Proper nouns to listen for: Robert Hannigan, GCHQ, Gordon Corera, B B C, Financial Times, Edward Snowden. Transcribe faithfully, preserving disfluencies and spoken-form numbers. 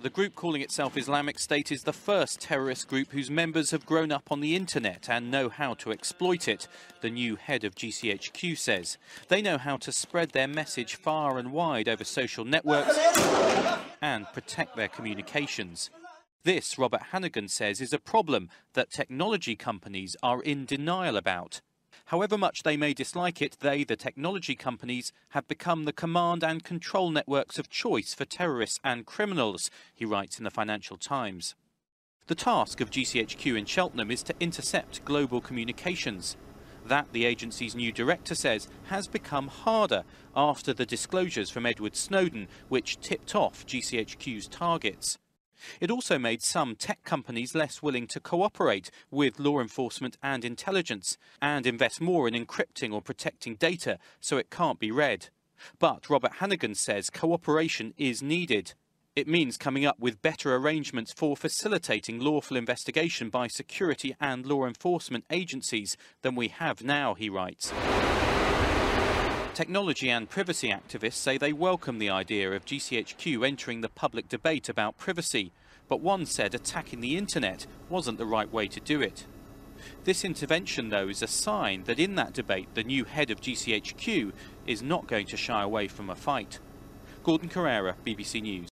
The group calling itself Islamic State is the first terrorist group whose members have grown up on the internet and know how to exploit it, the new head of G C H Q says. They know how to spread their message far and wide over social networks and protect their communications. This, Robert Hannigan says, is a problem that technology companies are in denial about. However much they may dislike it, they, the technology companies, have become the command and control networks of choice for terrorists and criminals, he writes in the Financial Times. The task of G C H Q in Cheltenham is to intercept global communications. That, the agency's new director says, has become harder after the disclosures from Edward Snowden, which tipped off G C H Q's targets. It also made some tech companies less willing to cooperate with law enforcement and intelligence and invest more in encrypting or protecting data so it can't be read. But Robert Hannigan says cooperation is needed. It means coming up with better arrangements for facilitating lawful investigation by security and law enforcement agencies than we have now, he writes. Technology and privacy activists say they welcome the idea of G C H Q entering the public debate about privacy, but one said attacking the internet wasn't the right way to do it. This intervention, though, is a sign that in that debate the new head of G C H Q is not going to shy away from a fight. Gordon Corera, B B C News.